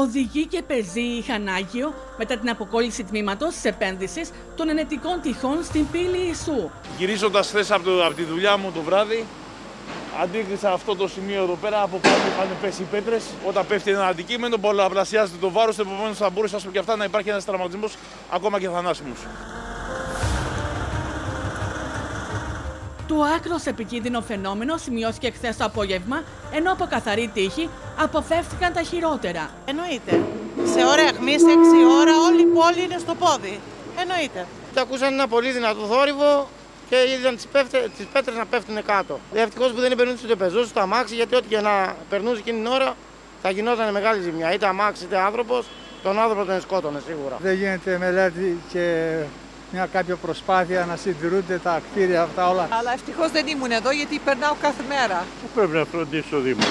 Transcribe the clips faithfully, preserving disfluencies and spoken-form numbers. Οδηγοί και πεζοί είχαν άγιο μετά την αποκόλληση τμήματος της επένδυσης των ενετικών τυχών στην Πύλη Ιησού. Γυρίζοντας χθες από, από τη δουλειά μου το βράδυ, αντίκρισα αυτό το σημείο εδώ πέρα, από πάνω είχαν πέσει οι πέτρες. Όταν πέφτει ένα αντικείμενο, πολλαπλασιάζεται το βάρος, επομένως θα μπορούσε άσχο και αυτά να υπάρχει ένας τραυματισμός, ακόμα και θανάσιμος. Το άκρος επικίνδυνο φαινόμενο σημειώθηκε χθες το απόγευμα, ενώ από καθαρή τύχη αποφεύθηκαν τα χειρότερα. Εννοείται. Σε ώρα αιχμής, έξι ώρα, όλη η πόλη είναι στο πόδι. Εννοείται. Τα ακούσαν ένα πολύ δυνατό θόρυβο και είδαν τις, τις πέτρες να πέφτουν κάτω. Ευτυχώς που δεν περνούσε ούτε πεζό, ούτε αμάξι, γιατί ό,τι και να περνούσε εκείνη την ώρα θα γινόταν μεγάλη ζημιά. Είτε αμάξι, είτε άνθρωπος. Τον άνθρωπο τον σκότωνε σίγουρα. Δεν γίνεται μελέτη και μια κάποια προσπάθεια να συντηρούνται τα κτίρια αυτά όλα. Αλλά ευτυχώς δεν ήμουν εδώ, γιατί περνάω κάθε μέρα. Πού πρέπει να φροντίσει ο Δήμος.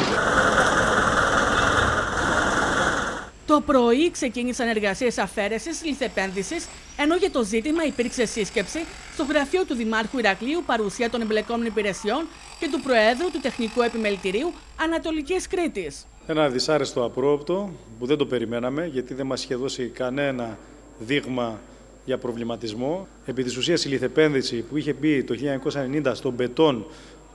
Το πρωί ξεκίνησαν εργασίες αφαίρεσης λιθεπένδυσης, ενώ για το ζήτημα υπήρξε σύσκεψη στο γραφείο του Δημάρχου Ηρακλείου, παρουσία των εμπλεκόμενων υπηρεσιών και του Προέδρου του Τεχνικού Επιμελητηρίου Ανατολικής Κρήτης. Ένα δυσάρεστο απρόοπτο που δεν το περιμέναμε, γιατί δεν μας είχε δώσει κανένα δείγμα για προβληματισμό. Επί της ουσίας η λιθεπένδυση που είχε μπει το χίλια εννιακόσια ενενήντα στον μπετόν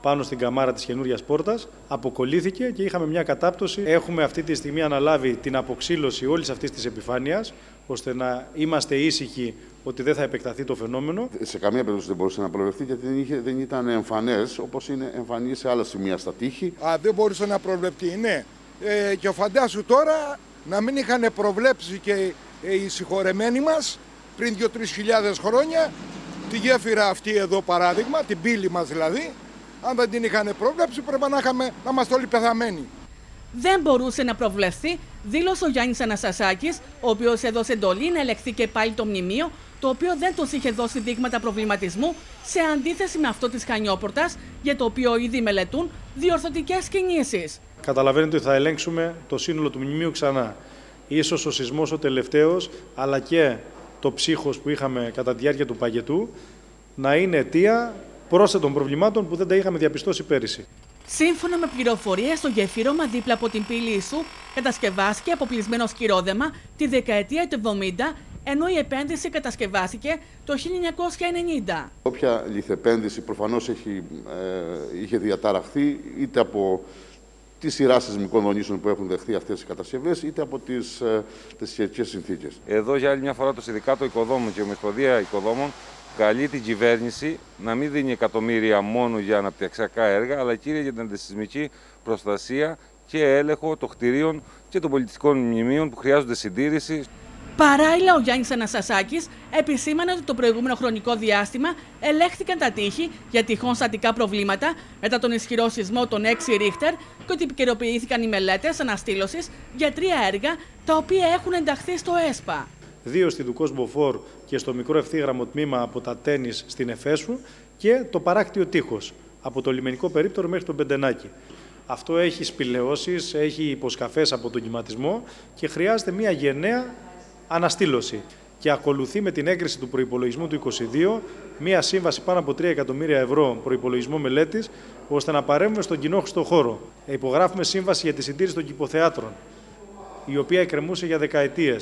πάνω στην καμάρα της καινούριας πόρτας αποκολλήθηκε και είχαμε μια κατάπτωση. Έχουμε αυτή τη στιγμή αναλάβει την αποξύλωση όλης αυτής της επιφάνειας, ώστε να είμαστε ήσυχοι ότι δεν θα επεκταθεί το φαινόμενο. Σε καμία περίπτωση δεν μπορούσε να προβλεφθεί, γιατί δεν, είχε, δεν ήταν εμφανές, όπως είναι εμφανή σε άλλα σημεία στα τείχη. Α, δεν μπορούσε να προβλεφθεί, ναι. Ε, και φαντάσου τώρα να μην είχαν προβλέψει και οι συγχωρεμένοι μας πριν δύο-τρεις χιλιάδες χρόνια τη γέφυρα αυτή εδώ, παράδειγμα, την πύλη μας δηλαδή. Αν δεν την είχαν προβλέψει, πρέπει να, είχαμε, να είμαστε όλοι πεθαμένοι. Δεν μπορούσε να προβλεφθεί, δήλωσε ο Γιάννης Αναστασάκης, ο οποίος έδωσε εντολή να ελεγχθεί και πάλι το μνημείο, το οποίο δεν τους είχε δώσει δείγματα προβληματισμού, σε αντίθεση με αυτό της Χανιόπορτας, για το οποίο ήδη μελετούν διορθωτικές κινήσεις. Καταλαβαίνετε ότι θα ελέγξουμε το σύνολο του μνημείου ξανά. Ίσως ο σεισμός ο τελευταίος, αλλά και το ψύχος που είχαμε κατά τη διάρκεια του παγετού, να είναι αιτία πρόσθετων προβλημάτων που δεν τα είχαμε διαπιστώσει πέρυσι. Σύμφωνα με πληροφορίες, το γεφύρωμα δίπλα από την Πύλη Ιησού κατασκευάστηκε από πλυσμένο σκυρόδεμα τη δεκαετία του εβδομήντα, ενώ η επένδυση κατασκευάστηκε το χίλια εννιακόσια ενενήντα. Όποια λιθεπένδυση προφανώς έχει, ε, είχε διαταραχθεί είτε από τις σειράς σεισμικών δονήσεων που έχουν δεχθεί αυτές οι κατασκευές, είτε από τις, ε, τις σχετικές συνθήκες. Εδώ για άλλη μια φορά το Συνδικάτο Οικοδόμων και η Ομοσπονδία Οικοδόμων καλεί την κυβέρνηση να μην δίνει εκατομμύρια μόνο για αναπτυξιακά έργα, αλλά κυρίως για την αντισεισμική προστασία και έλεγχο των κτηρίων και των πολιτιστικών μνημείων που χρειάζονται συντήρηση. Παράλληλα, ο Γιάννης Αναστασάκης επισήμανε ότι το προηγούμενο χρονικό διάστημα ελέγχθηκαν τα τείχη για τυχόν στατικά προβλήματα μετά τον ισχυρό σεισμό των έξι Ρίχτερ και ότι επικαιροποιήθηκαν οι μελέτες αναστήλωσης για τρία έργα τα οποία έχουν ενταχθεί στο ΕΣΠΑ. Δύο στη Δουκός Μποφόρ και στο μικρό ευθύγραμμο τμήμα από τα τένις στην Εφέσου και το παράκτιο τείχος από το λιμενικό περίπτερο μέχρι τον Πεντενάκι. Αυτό έχει σπηλαιώσεις, έχει υποσκαφές από τον κυματισμό και χρειάζεται μια γενναία αναστήλωση. Και ακολουθεί με την έγκριση του προϋπολογισμού του είκοσι δύο μια σύμβαση πάνω από τρία εκατομμύρια ευρώ προϋπολογισμό μελέτης, ώστε να παρέμβουμε στον κοινόχρηστο χώρο. Υπογράφουμε σύμβαση για τη συντήρηση των κυποθεάτρων, η οποία εκκρεμούσε για δεκαετίες.